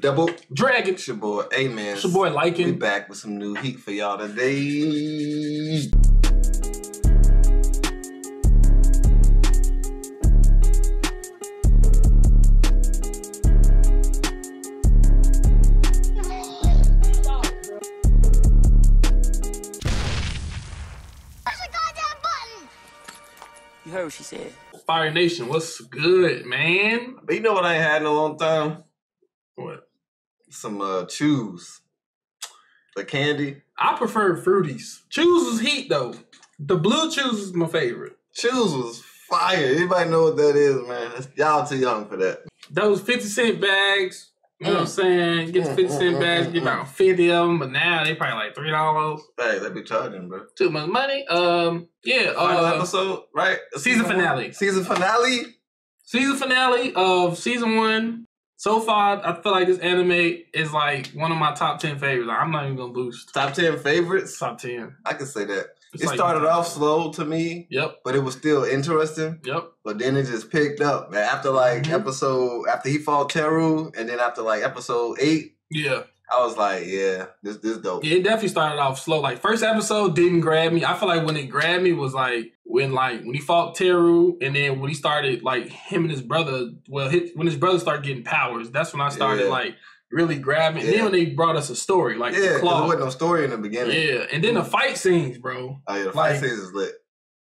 Double Dragon. It's your boy Amen. It's your boy Lycan. We back with some new heat for y'all today. Push the goddamn button. You heard what she said. Fire Nation, what's good, man? But you know what I ain't had in a long time? What? Some chews. The candy. I prefer fruities. Chews was heat though. The blue chews is my favorite. Chews was fire. Anybody know what that is, man? Y'all too young for that. Those 50-cent bags. You know what I'm saying? Get the 50-cent bags, get about 50 of them, but now they probably like $3. Hey, they be charging, bro. Too much money. Yeah. Final episode, right? Season finale. Season finale. Season finale of season 1. So far, I feel like this anime is like one of my top 10 favorites. Like, I'm not even gonna boost. Top 10 favorites? Top 10. I can say that. It like, started off slow to me. Yep. But it was still interesting. Yep. But then it just picked up, man. After like after he fought Teru, and then after like episode 8. Yeah. I was like, yeah, this dope. Yeah, it definitely started off slow. Like first episode didn't grab me. I feel like when it grabbed me was like when he fought Teru, and then when he started like him and his brother. Well, when his brother started getting powers, that's when I started like really grabbing. Yeah. And then when they brought us a story, like Claw. There wasn't no story in the beginning. Yeah, and then the fight scenes, bro. Oh yeah, the fight scenes is lit.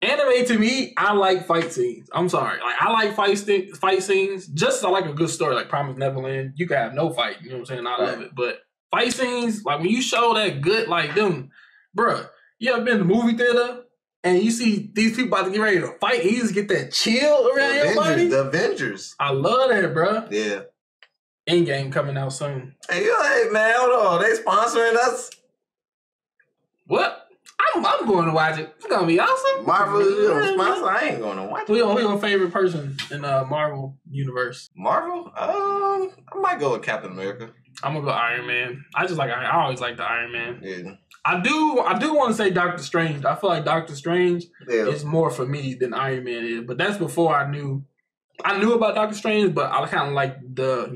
Anime to me, I like fight scenes. I'm sorry. Like, I like fight scenes. Just as I like a good story, like Promised Neverland. You can have no fight. You know what I'm saying? I love it. But fight scenes, like when you show that good, like them, bruh, you ever been to the movie theater and you see these people about to get ready to fight, and you just get that chill around your body? The Avengers. I love that, bruh. Yeah. Endgame coming out soon. Hey, man, hold on. They sponsoring us? What? I'm going to watch it. It's going to be awesome. Marvel is a sponsor. I ain't going to watch it. Who's your favorite person in the Marvel universe? Marvel? I might go with Captain America. I'm going to go Iron Man. I just like Iron Man. I always like the Iron Man. Yeah. I do want to say Doctor Strange. I feel like Doctor Strange is more for me than Iron Man is. But that's before I knew. I knew about Doctor Strange, but I kind of like the,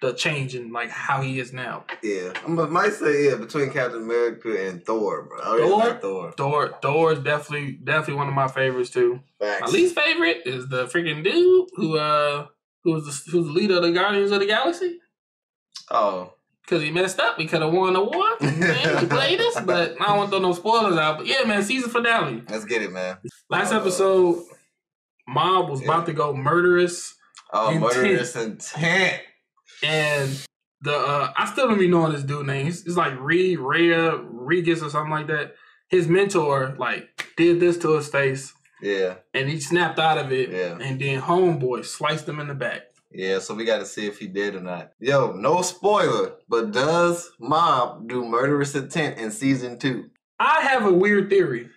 the change in like how he is now. Yeah, I might say between Captain America and Thor, bro. I really like Thor. Thor is definitely one of my favorites too. Facts. My least favorite is the freaking dude who's the leader of the Guardians of the Galaxy. Oh, because he messed up. He could have won the war. Man, he played us, but I don't want to throw no spoilers out. But yeah, man, season finale. Let's get it, man. Last episode, Mob was about to go murderous. Oh, murderous intent. And the I still don't even know this dude's name. It's like Reigen or something like that. His mentor like did this to his face. Yeah. And he snapped out of it. Yeah. And then homeboy sliced him in the back. Yeah, so we got to see if he did or not. Yo, no spoiler, but does Mob do murderous intent in season 2? I have a weird theory.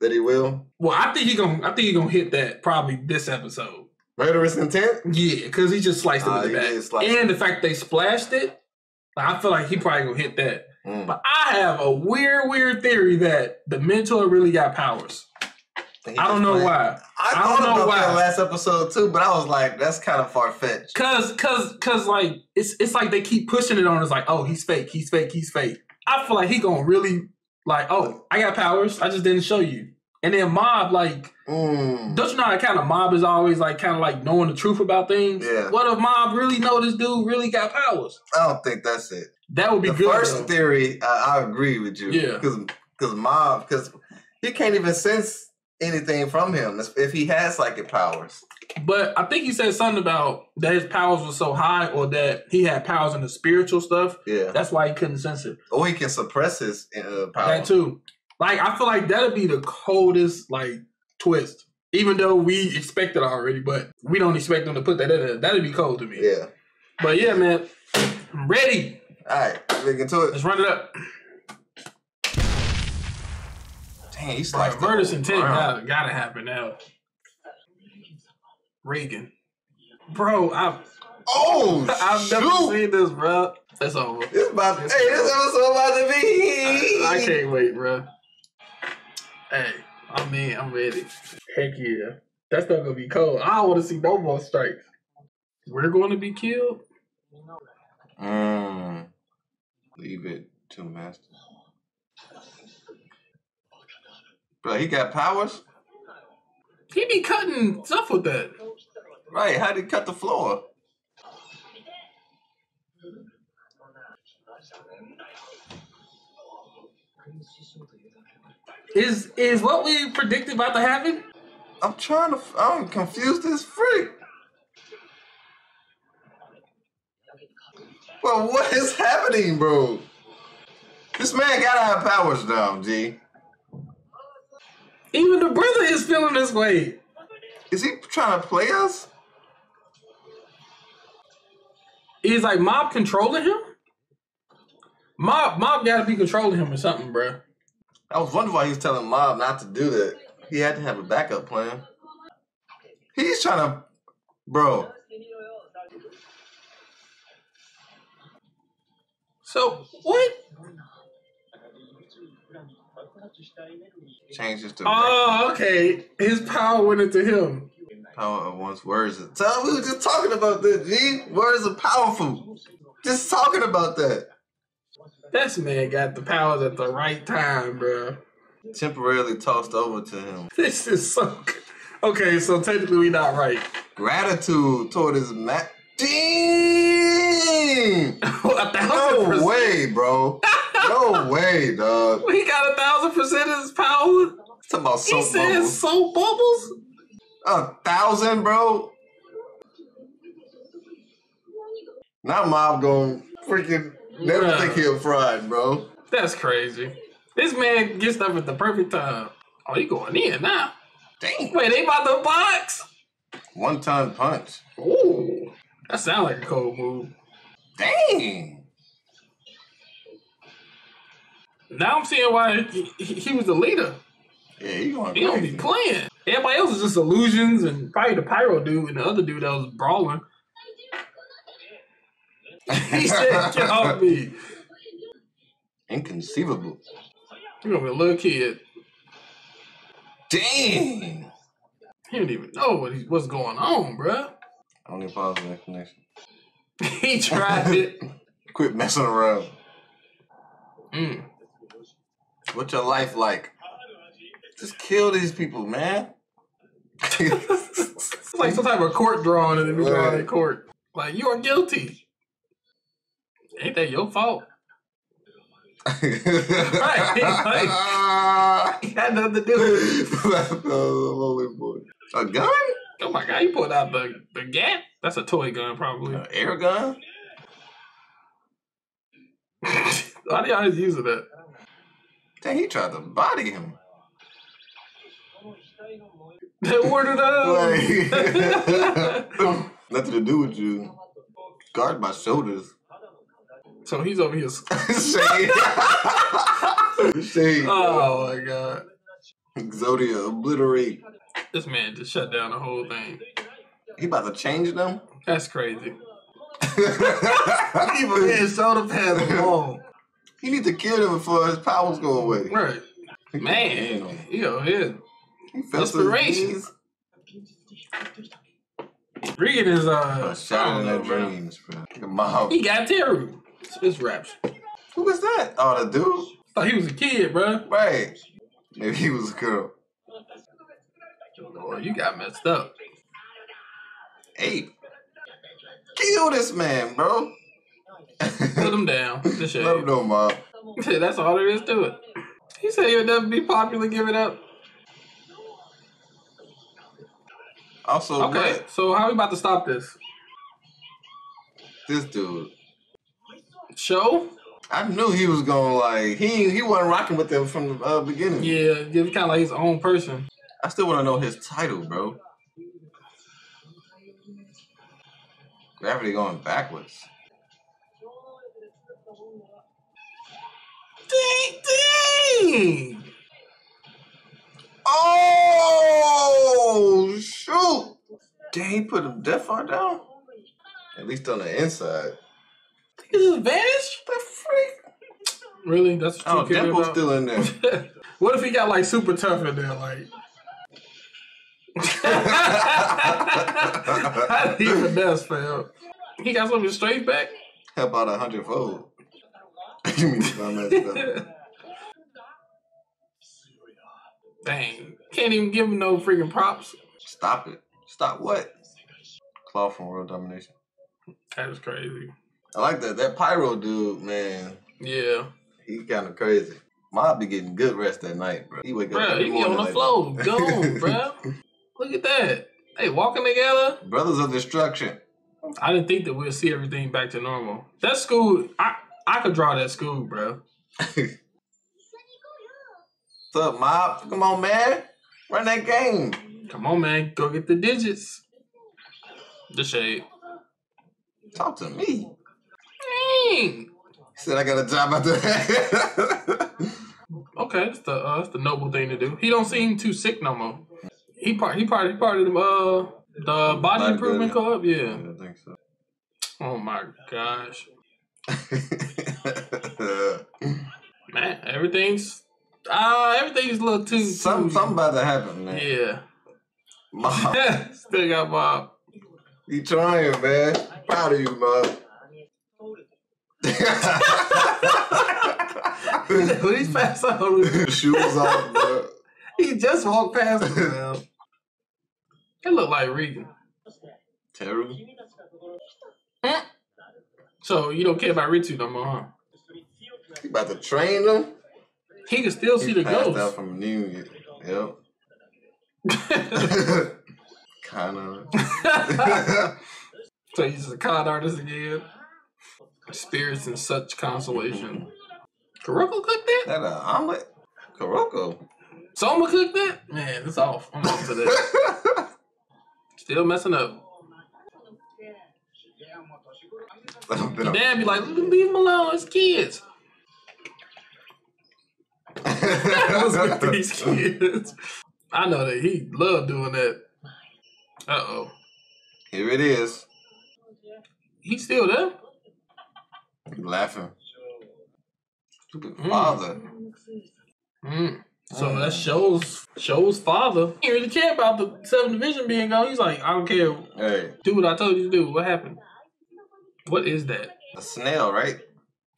That he will? Well, I think he gonna hit that probably this episode. Murderous intent? Yeah, because he just sliced it in the back. And the fact they splashed it, like, I feel like he probably going to hit that. But I have a weird theory that the mentor really got powers. I don't know why. I don't know about that last episode, too, but I was like, that's kind of far-fetched. Because like, it's like they keep pushing it on. It's like, oh, he's fake, he's fake, he's fake. I feel like he going to really, like, oh, I got powers. I just didn't show you. And then Mob, like, don't you know how kind of Mob is always, like, kind of, like, knowing the truth about things? Yeah. What if Mob really know this dude really got powers? I don't think that's it. That would be good. The first theory, I agree with you. Yeah. Because Mob, because he can't even sense anything from him if he has psychic powers. But I think he said something about that his powers were so high or that he had powers in the spiritual stuff. Yeah. That's why he couldn't sense it. Or he can suppress his powers. That, too. Like, I feel like that'd be the coldest, like, twist. Even though we expect it already, but we don't expect them to put that in there. That'd be cold to me. Yeah. But yeah, man, I'm ready. All right, let's get into it. Let's run it up. Dang, he's like murderous intent. Gotta happen now. Reigen. Bro, I've never seen this, bro. That's over. This episode about to be. I can't wait, bro. Hey, I'm in. I'm ready. Heck yeah. That's not gonna be cold. I don't want to see no more strikes. We're going to be killed? Leave it to Master. Bro, he got powers? He be cutting stuff with that. Right, how did he cut the floor? Is what we predicted about to happen? I'm trying to, I'm confused as freak. Well, what is happening, bro? This man gotta have powers now, G. Even the brother is feeling this way. Is he trying to play us? Is like Mob controlling him? Mob gotta be controlling him or something, bro. I was wondering why he was telling Mob not to do that. He had to have a backup plan. He's trying to, bro. So what? Changes to. Oh, okay. His power went into him. Power of one's words. Tell him we were just talking about this. G, words are powerful. Just talking about that. This man got the powers at the right time, bro. Temporarily tossed over to him. This is so good. Okay, so technically we not right. Gratitude toward his mat. Ding! 1,000%. No way, bro. No way, dog. He got 1,000% of his power. It's about soap bubbles. He said soap bubbles? 1,000, bro? Not Mob going freaking... Never think he'll fry, bro. That's crazy. This man gets up at the perfect time. Oh, he going in now. Dang. Wait, they about to box? One-time punch. Ooh. That sounds like a cold move. Dang. Now I'm seeing why he was the leader. Yeah, he going crazy. He don't be playing. Everybody else is just illusions and probably the pyro dude and the other dude that was brawling. He said, get off me. Inconceivable. You're gonna be a little kid. Dang. He don't even know what's going on, bruh. I don't even follow that connection. He tried it. Quit messing around. Mm. What's your life like? Just kill these people, man. It's like some type of court drawing and then we draw in court. Like, you are guilty. Ain't that your fault? Right, he had nothing to do with it. Holy boy. A gun? Oh my god, he pulled out the gat? That's a toy gun, probably. An air gun? Why do y'all just use that? Dang, he tried to body him. They ordered up. Nothing to do with you. Guard my shoulders. So he's over here. Shade. Shade. Oh my god. Exodia, obliterate. This man just shut down the whole thing. He about to change them? That's crazy. Even his shoulder pads alone. He needs to kill them before his powers go away. Right. Man. Yo, he inspirations. Reigen is shot in their dreams, bro. He got Teru. It's raps. Who was that? Oh, the dude? Thought he was a kid, bro. Right. Maybe he was a girl. Boy, you got messed up. Hey. Kill this man, bro. Put him down. Let him know, Mom. That's all there is to it. He said he would never be popular, give it up. Also, okay, what? So how are we about to stop this? This dude. Sho? I knew he was going to like, he wasn't rocking with them from the beginning. Yeah, he was kind of like his own person. I still want to know his title, bro. Gravity going backwards. Ding, ding! Oh, shoot! Dang, he put him that far down? At least on the inside. He just vanished? The freak? Really? That's what you care about? Dimple's still in there. What if he got like super tough in there? Like, He's the best, fam. He got something straight back? How about 100-fold? You mean it's not much. Dang. Can't even give him no freaking props. Stop it. Stop what? Claw from World Domination. That was crazy. I like that. That pyro dude, man. Yeah. He's kind of crazy. Mob be getting good rest that night, bro. He wake up every morning. He on the floor. Gone, bro. Look at that. They walking together. Brothers of Destruction. I didn't think that we'd see everything back to normal. That school, I could draw that school, bro. What's up, Mob? Come on, man. Run that game. Come on, man. Go get the digits. The shade. Talk to me. Dang. Said I got a job out there. Okay, it's the noble thing to do. He don't seem too sick no more. He part of the body improvement club. Yeah, I think so. Oh my gosh. Man, everything's a little too. Something about to happen, man. Yeah. Mob. Still got Mob. You trying, man? Proud of you, Mob. He's fast on his shoes off, bro. He just walked past him, man. It looked like Reigen. Teru. So you don't care about Ritsu no more, huh? You about to train him? He can still see the ghost. Passed out from New York. Yep. Con artist. So he's a con artist again. Spirits and such consolation. Kuroko cooked that? That omelet? Kuroko? Soma cooked that? Man, it's off. I'm off to this. Still messing up. Dad be like, leave him alone. It's kids. What's with these kids? I know that he loved doing that. Uh-oh. Here it is. He's still there? He's laughing. Stupid father. So that Sho's father. He didn't really care about the 7th Division being gone. He's like, I don't care. Hey. Do what I told you to do. What happened? What is that? A snail, right?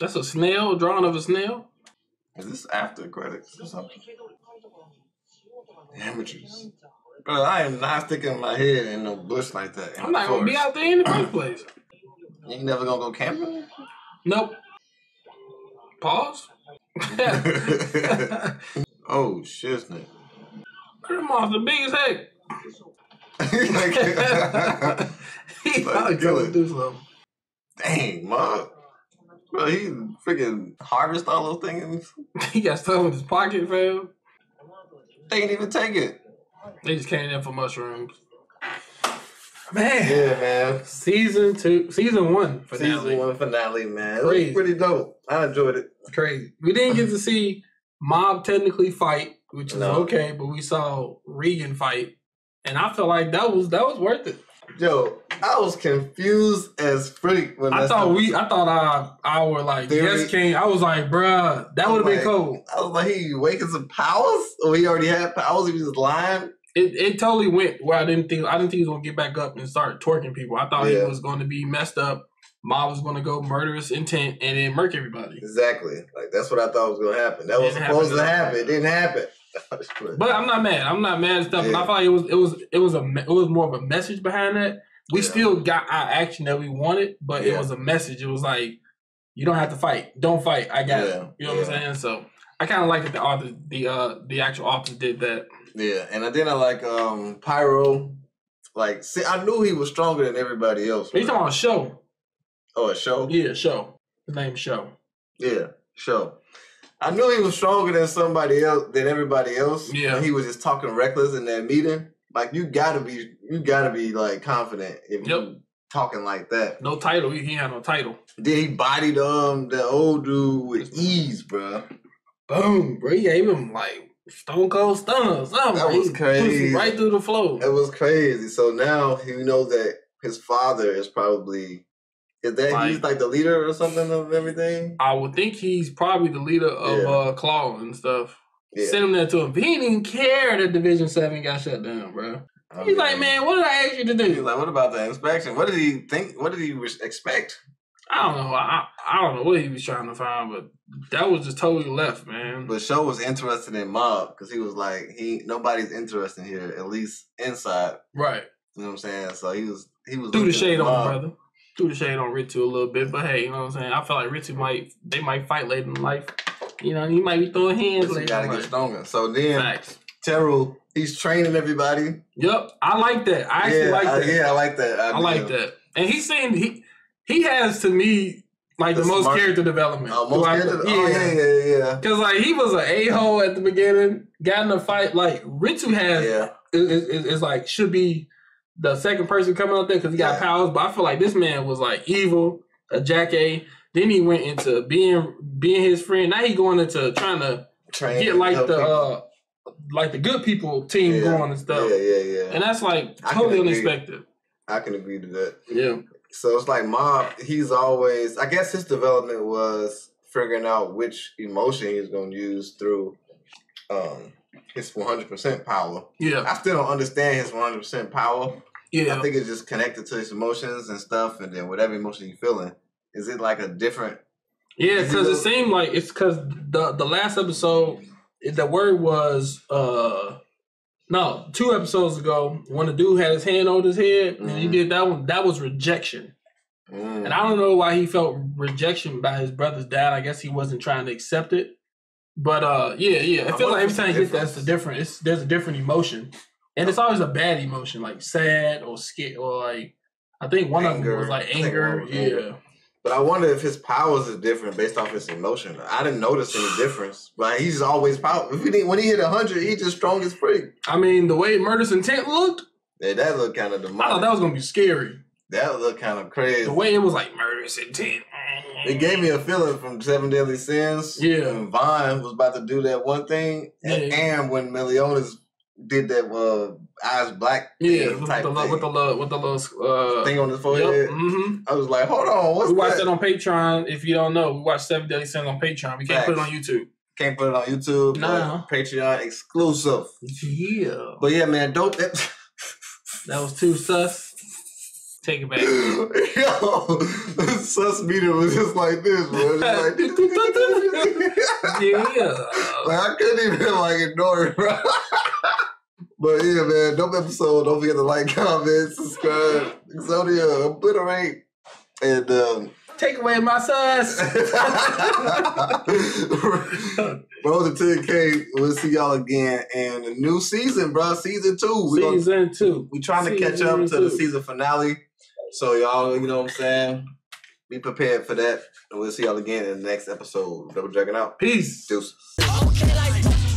That's a snail? A drawing of a snail? Is this after credits or something? Amateurs. Bro, I am not sticking my head in no bush like that. I'm not going to be out there in the first place. You ain't never going to go camping? Nope. Pause? Oh, shit, nigga. That monster big as heck. He probably gonna do something. Dang, Mob. Bro, he freaking harvest all those things. He got stuff in his pocket, fam. They didn't even take it. They just came in for mushrooms. Man. Yeah, man. Season 1 finale. Season 1 finale, man. Crazy. It was pretty dope. I enjoyed it. Crazy. We didn't get to see Mob technically fight, which is okay, but we saw Reigen fight. And I felt like that was worth it. Yo, I was confused as freak when I thought our like yes king. I was like, bruh, that would have been cool. I was like, he waking some powers? Or he already had powers, he was just lying. It totally went where I didn't think he was gonna get back up and start torquing people. I thought he was gonna be messed up. Mob was gonna go murderous intent and then murk everybody. Exactly. Like that's what I thought was gonna happen. That was supposed to happen. It didn't happen. But I'm not mad. I'm not mad at stuff. Yeah. I thought it was more of a message behind that. We still got our action that we wanted, but it was a message. It was like, you don't have to fight. Don't fight. I got it. You know what I'm saying? So I kind of like that the author, the actual author did that. Yeah, and then I like Pyro. Like, see, I knew he was stronger than everybody else. He's talking about Sho. Oh, a Sho? Yeah, Sho. His name's Sho. Yeah, Sho. I knew he was stronger than everybody else. Yeah, and he was just talking reckless in that meeting. Like you gotta be like confident if you talking like that. No title, he had no title. Then he bodied the old dude with ease, bro. Boom, bro. He gave him like stone cold stunner. That was crazy. Right through the floor. It was crazy. So now he knows that his father is probably. Is that like, he's like the leader or something of everything? I would think he's probably the leader of Claw and stuff. Yeah. Send him there to him. He didn't even care that Division 7 got shut down, bro. Okay. He's like, man, what did I ask you to do? He's like, what about the inspection? What did he think? What did he expect? I don't know. I don't know what he was trying to find, but that was just totally left, man. But Sho was interested in Mob because he was like, nobody's interested here, at least inside. Right. You know what I'm saying? So he was threw the shade on brother. Threw the shade on Ritsu a little bit, but hey, you know what I'm saying? I feel like Ritsu might fight later in life. You know, he might be throwing hands. But you gotta get stronger. So then, facts. Teru, he's training everybody. Yep, I like that. I actually like that. Yeah, I like that. I like that. And he's saying he has, to me, like the most character development. Yeah. Because like he was an a-hole at the beginning, got in a fight. Like Ritsu has, is like should be the second person coming out there because he got powers. But I feel like this man was like evil, a jackass. Then he went into being his friend. Now he going into trying to get like the good people team going and stuff. Yeah. And that's like totally unexpected. I can agree to that. Yeah. So it's like Mob, he's always, I guess his development was figuring out which emotion he's going to use through his 100% power. Yeah. I still don't understand his 100% power. Yeah. I think it's just connected to his emotions and stuff, and then whatever emotion you're feeling. Is it like a different... Yeah, because it seemed like it's because the last episode, the word was... No, 2 episodes ago, when the dude had his hand on his head, and he did that one, that was rejection. And I don't know why he felt rejection by his brother's dad. I guess he wasn't trying to accept it. But I feel like every time you get that, there's a different emotion. And it's always a bad emotion, like sad or scared, or like... I think one of them was like anger. Yeah. But I wonder if his powers is different based off his emotion. I didn't notice any difference. Like, he's always powerful. When he hit 100, he's just strong as freak. I mean, the way Murder's Intent looked. Yeah, that looked kind of demonic. I thought that was going to be scary. That looked kind of crazy. The way it was like Murder's Intent. It gave me a feeling from 7 Deadly Sins. Yeah. When Vine was about to do that one thing. Yeah. And when Meliodas did that eyes black with the little thing on his forehead. Yep, I was like, hold on, what's that? We watched that on Patreon. If you don't know, we watched 7 Deadly Sins on Patreon. We can't put it on YouTube. Can't put it on YouTube. No. Patreon exclusive. Yeah. But yeah, man, dope. That was too sus. Take it back. Yo, sus meter was just like this, bro. Just like, yeah. Like, I couldn't even like ignore it, bro. But yeah, man, dope episode. Don't forget to like, comment, subscribe, Exodia, obliterate, and take away my sus. Roll to 10K. We'll see y'all again in the new season, bro. Season 2. We're trying to catch up to the season finale. So y'all, you know what I'm saying? Be prepared for that. And we'll see y'all again in the next episode. Double Dragon out. Peace. Deuces. Okay, like